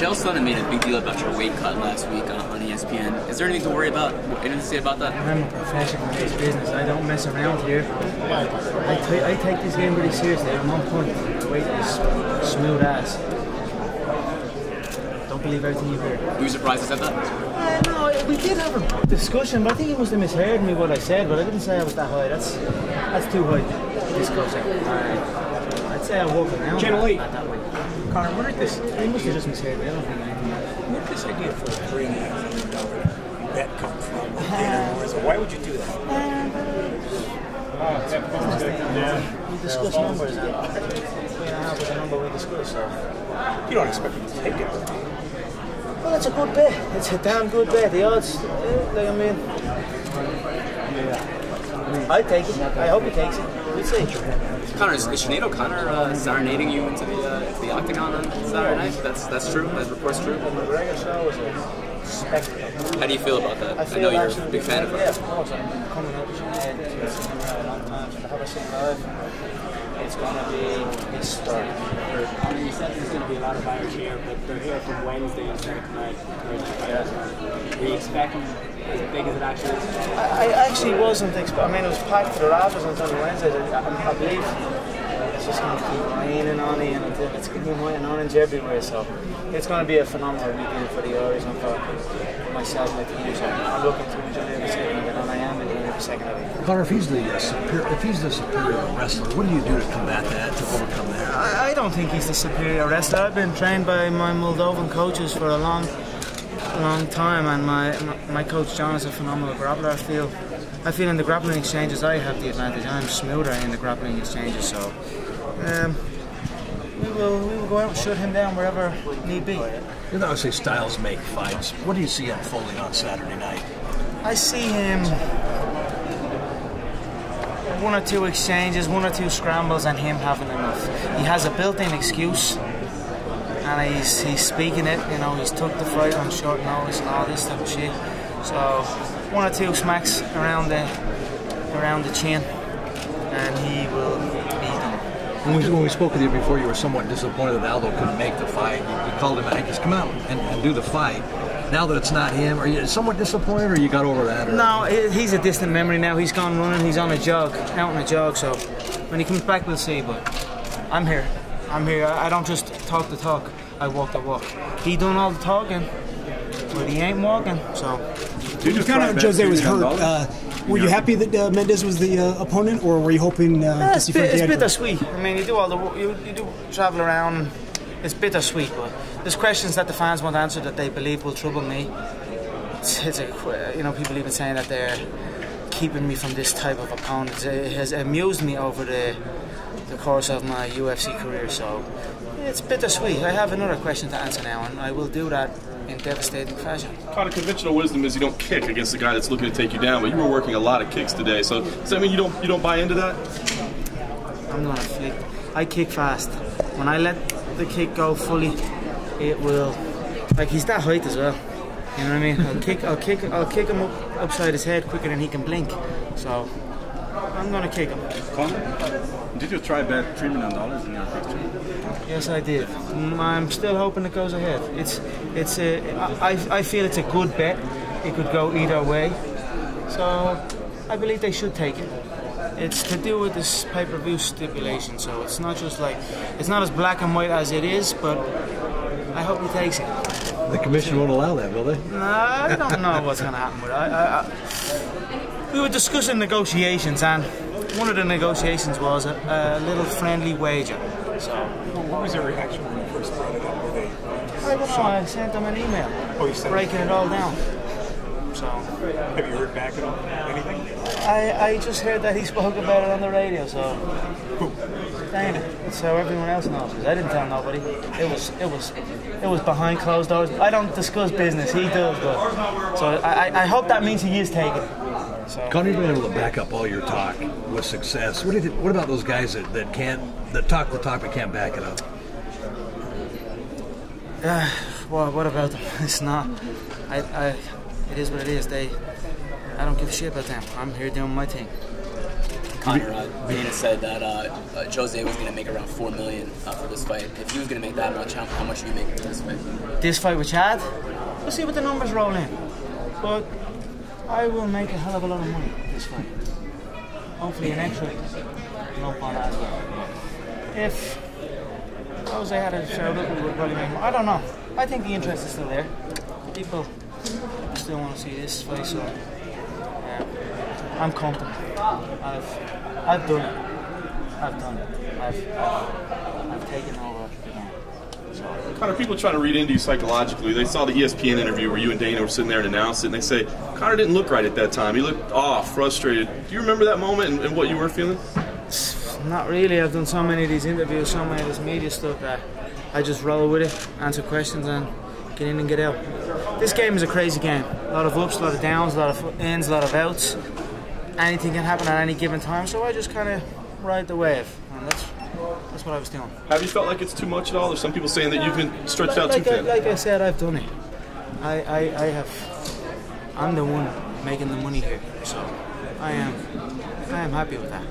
Rochelle Sonnen made a big deal about your weight cut last week on ESPN. Is there anything to worry about? Anything to say about that? I'm a professional in this business. I don't mess around here. I take this game really seriously. At one point, weight is smooth ass. Don't believe everything you heard. Were you surprised at that? No, we did have a discussion, but I think he must have misheard me what I said. But I didn't say I was that high. That's too high. Disgusting. I'd say I walked around that way. Conor, where did this idea for bringing $1 million bet come from? Why would you do that? We discussed numbers. The number we discussed. So. You don't expect me to take it. Well, it's a good bet. It's a damn good bet. The odds, I take it. I hope he takes it. We'll see. Conor, is Sinead O'Connor serenading you into the octagon on Saturday night? That's true? That report's true? McGregor show is a spectacle. How do you feel about that? I know you're a big fan of her. Yeah, of course. I'm coming up with Sinead. She's been around a long time. To have her seen live, it's going to be historic. Conor, you said there's going to be a lot of Irish here, but they're here from Wednesday and Saturday night. Were you expecting as big as it actually is? I actually wasn't expecting. I mean, it was packed for the Raptors until Wednesday. I believe it's just going to keep raining on it, and it's going to be white and orange everywhere. So it's going to be a phenomenal weekend for the Irish and for myself and the team. So I'm looking to enjoy every second of it, and I am enjoying every second of it. Conor, if he's the superior wrestler, what do you do to combat that, to overcome that? I don't think he's the superior wrestler. I've been trained by my Moldovan coaches for a long time, and my coach John is a phenomenal grappler. I feel in the grappling exchanges I have the advantage. I'm smoother in the grappling exchanges, so we will go out and shoot him down wherever need be. You know, I say styles make fights. What do you see unfolding on Saturday night? I see him one or two exchanges, one or two scrambles, and him having enough. He has a built-in excuse. And he's speaking it, you know, he's took the fight on short notice and all this type of shit. So one or two smacks around the chin, and he will beat him. When we spoke with you before, you were somewhat disappointed that Aldo couldn't make the fight. You called him out, just come out and do the fight. Now that it's not him, are you somewhat disappointed, or you got over that? Or? No, he's a distant memory now. He's gone running, he's on a jog, out on a jog, so when he comes back we'll see, but I'm here. I'm here. I don't just talk the talk. I walk the walk. He doing all the talking, but he ain't walking. So you found out Jose was hurt. Were you happy that Mendes was the opponent, or were you hoping? It's bittersweet. I mean, you do all the you do travel around. It's bittersweet, but there's questions that the fans won't answer that they believe will trouble me. It's a, you know, people even saying that they're keeping me from this type of opponent. It has amused me over the course of my UFC career, so it's bittersweet. I have another question to answer now, and I will do that in devastating fashion. Conor, conventional wisdom is you don't kick against the guy that's looking to take you down, but you were working a lot of kicks today, so does that mean you don't buy into that? I'm gonna flick. I kick fast. When I let the kick go fully, it will, like, he's that height as well. You know what I mean? I'll kick him up upside his head quicker than he can blink. So I'm gonna kick him. Conor, did you try bet $3 million in your picture? Yes, I did. I'm still hoping it goes ahead. I feel it's a good bet. It could go either way. So I believe they should take it. It's to do with this pay-per-view stipulation. So it's not just like, it's not as black and white as it is, but I hope he takes it. The commission won't allow that, will they? No, I don't know what's going to happen with it. We were discussing negotiations, and one of the negotiations was a little friendly wager. So, well, what was their reaction when you first brought it up? Were they? I don't know. I sent them an email. Oh, you sent breaking it all down. So, have you heard back at all? Anything? I just heard that he spoke about it on the radio. So, Dana. So everyone else knows. I didn't tell nobody. It was behind closed doors. I don't discuss business. He does, but so I hope that means he is taking it. So. Conor, you've been able to back up all your talk with success. What do you think, what about those guys that talk the talk but can't back it up? Well, what about them? It's not. It is what it is. I don't give a shit about them. I'm here doing my thing. Conor, Dana said that Jose was going to make around $4 million for this fight. If he was going to make that much, how much are you making for this fight? This fight with Chad? We'll see what the numbers roll in. But I will make a hell of a lot of money this fight. Hopefully an extra lump on that as well. If Jose had a share of it, we would probably make more. I don't know. I think the interest is still there. People still want to see this fight, so I'm confident. I've done it. I've taken over. Conor, people try to read into you psychologically. They saw the ESPN interview where you and Dana were sitting there and announced it, and they say, Conor didn't look right at that time. He looked off, frustrated. Do you remember that moment and what you were feeling? Not really. I've done so many of these interviews, so many of this media stuff that I just roll with it, answer questions, and get in and get out. This game is a crazy game. A lot of ups, a lot of downs, a lot of ins, a lot of outs. Anything can happen at any given time, so I just kind of ride the wave. And that's what I was doing. Have you felt like it's too much at all? There's some people saying that you've been stretched out too thin. Like I said, I've done it. I'm the one making the money here, so I am happy with that.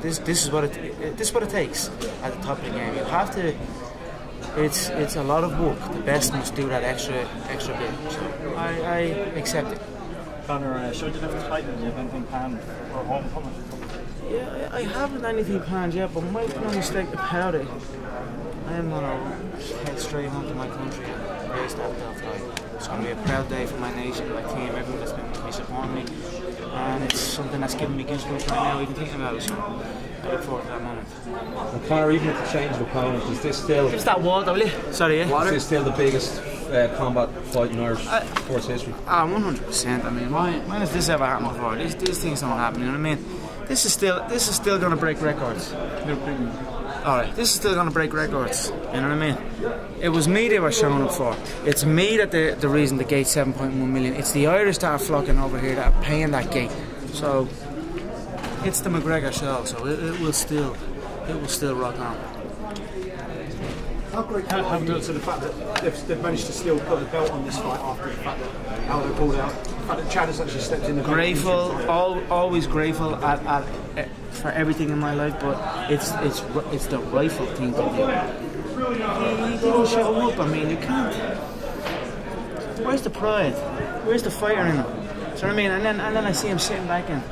This is what it takes at the top of the game. You have to. It's a lot of work. The best must do that extra bit. So I accept it. Conor, should you have a fight? Do you have anything planned for homecoming? Yeah, I haven't anything planned yet, but make no mistake about it. I am gonna head straight home to my country and raise that belt flag. It's gonna be a proud day for my nation, my team, everyone that's been with me, supporting me, and it's something that's giving me goosebumps right now even thinking about it. So I look forward to that moment. And Conor, even with the change of opponent, is this still? It's that water, will you? Sorry, yeah. Water. Is this still the biggest combat fight in Irish sports history? 100%. I mean, when has this ever happened before? These things don't happen. You know what I mean? This is still gonna break records. Alright, this is still gonna break records. You know what I mean? It was me they were showing up for. It's me that the reason the gate's 7.1 million. It's the Irish that are flocking over here that are paying that gate. So it's the McGregor show. So it will still rock on. How great can you do to the fact that they've managed to still put the belt on this fight after the fact that Aldo pulled out, the fact that Chad has actually stepped in the grateful, always grateful for everything in my life, but it's the rightful thing to do. He didn't show up. I mean, you can't. Where's the pride? Where's the fire in him? So I mean, and then I see him sitting back and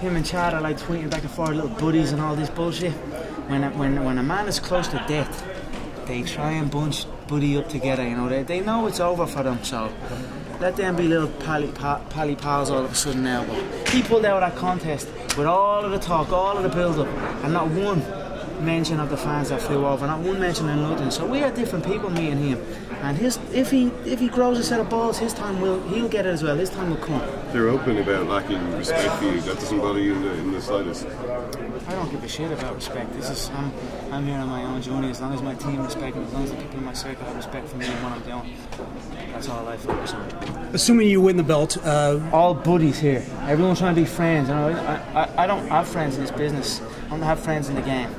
him and Chad are like tweeting back and forth, little buddies and all this bullshit. When a man is close to death, they try and bunch buddy up together, you know, they know it's over for them, so let them be little pally pals all of a sudden now. But he pulled out of that contest with all of the talk, all of the build-up, and not one mention of the fans that flew over, not one mention of nothing. So we are different people, me and him, and if he grows a set of balls, his time he'll get it as well, his time will come. They're open about lacking respect for you, that doesn't bother you in the slightest? I don't give a shit about respect. I'm here on my own journey. As long as my team respect me, as long as the people in my circle have respect for me and what I'm doing, that's all I focus on. Assuming you win the belt, all buddies here. Everyone's trying to be friends. You know, I don't have friends in this business. I don't have friends in the game.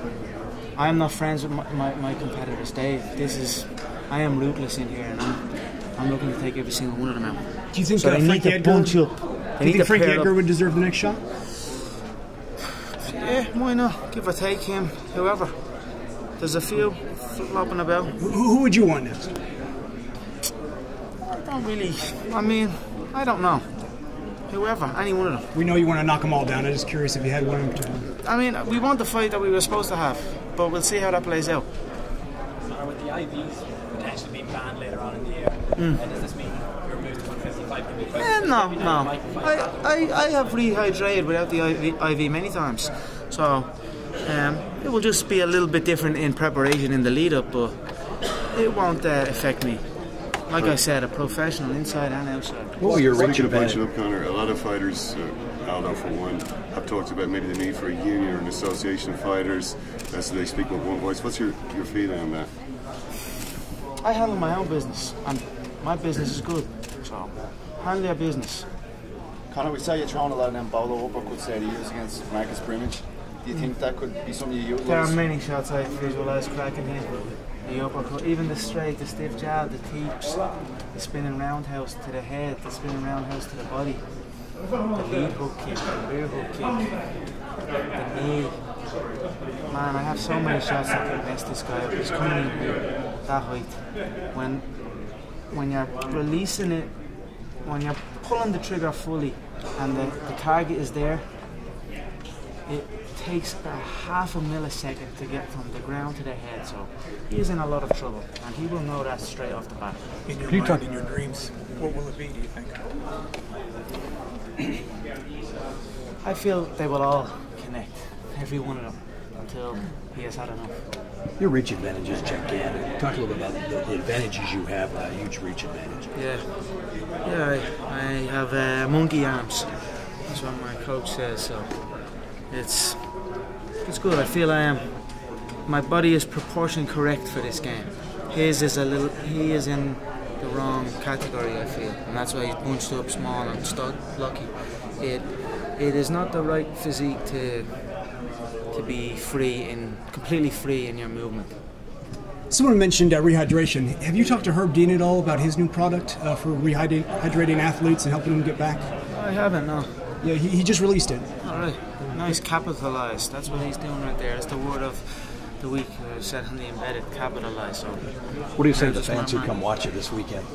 I'm not friends with my competitors. I am ruthless in here, and I'm looking to take every single one of them out. Do you think so they need to bunch up? Do you think Frank Edgar would deserve the next shot? Yeah, why not? Give or take him, whoever. There's a few flopping about. Who would you want next? I don't really. I mean, I don't know. Whoever, any one of them. We know you want to knock them all down. I'm just curious if you had one of them. I mean, we want the fight that we were supposed to have, but we'll see how that plays out. Conor, with the IVs potentially being banned later on in the year, does this mean you're moved to 155? No. I have rehydrated without the IV many times, so it will just be a little bit different in preparation in the lead-up, but it won't affect me. Like I said, a professional inside and outside. Well, you're reaching a bunch of up, Conor. A lot of fighters, Aldo for one, have talked about maybe the need for a union or an association of fighters, so they speak with one voice. What's your feeling on that? I handle my own business, and my business is good. So, handle your business. Conor, we saw you throwing a lot of them bolo uppercuts there to use against Marcus Brimage. Do you think that could be something you utilize? There are many shots I visualize cracking here. The uppercut, even the straight, the stiff jab, the teeps, the spinning roundhouse to the head, the spinning roundhouse to the body, the lead hook kick, the rear hook kick. The knee. Man, I have so many shots that could mess this guy up. He's coming in that height. When you're releasing it, when you're pulling the trigger fully and the target is there, it takes a half a millisecond to get from the ground to the head, so he's in a lot of trouble, and he will know that straight off the bat. In your mind, in your dreams, what will it be, do you think? I feel they will all connect, every one of them, until he has had enough. Your reach advantages, check in. Talk a little bit about the advantages you have, a huge reach advantage. Yeah, I have monkey arms, that's what my coach says, so it's good. I feel I am, my body is proportion correct for this game. His is a little, he is in the wrong category, I feel, and that's why he's bunched up small and stuck, lucky. It is not the right physique to be free and completely free in your movement. Someone mentioned rehydration. Have you talked to Herb Dean at all about his new product for rehydrating athletes and helping them get back? I haven't, no. Yeah, he just released it. All right. Nice, capitalized. That's what he's doing right there. It's the word of the week. Said on the embedded, capitalized. So what do you say to the fans who come watch it this weekend?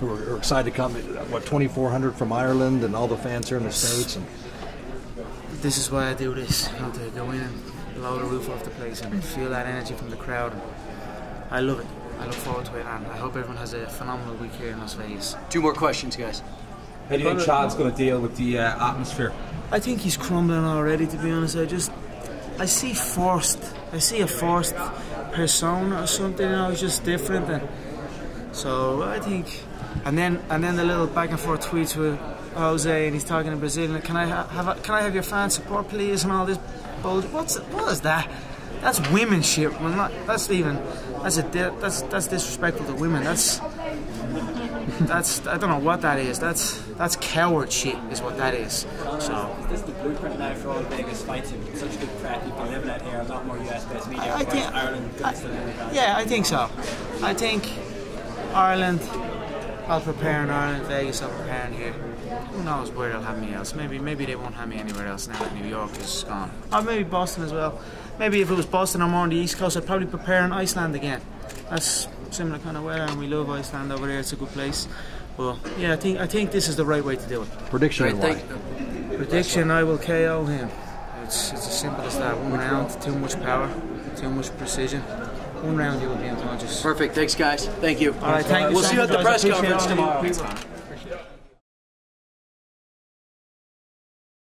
Who are excited to come? What, 2,400 from Ireland and all the fans here in the States? And this is why I do this, you know, to go in and blow the roof off the place and feel that energy from the crowd. I love it. I look forward to it, and I hope everyone has a phenomenal week here in Las Vegas. Two more questions, guys. How do you think Chad's going to deal with the atmosphere? I think he's crumbling already, to be honest. I see forced. I see a forced persona or something. You know, it's just different, and so I think. And then the little back and forth tweets with Jose, and he's talking in Brazilian. Can I have your fan support, please? And all this bullshit. What is that? That's women shit. Well, that's disrespectful to women. That's I don't know what that is. That's coward shit is what that is. So is this the blueprint now for all Vegas fights and such good crap you've been living out here? A lot more US-based media. I think so. I think Ireland. I'll prepare in Ireland, Vegas, I'll prepare in here. Who knows where they'll have me else? Maybe they won't have me anywhere else now that New York is gone. Or maybe Boston as well. Maybe if it was Boston or more on the East Coast, I'd probably prepare in Iceland again. That's similar kind of weather, and we love Iceland over there. It's a good place. Well, yeah, I think this is the right way to do it. Prediction. Prediction: I will KO him. It's as simple as that. One round, too much power, too much precision. One round, you will be unconscious. Perfect. Thanks, guys. Thank you. All right, thank you. We'll see you at the press conference tomorrow.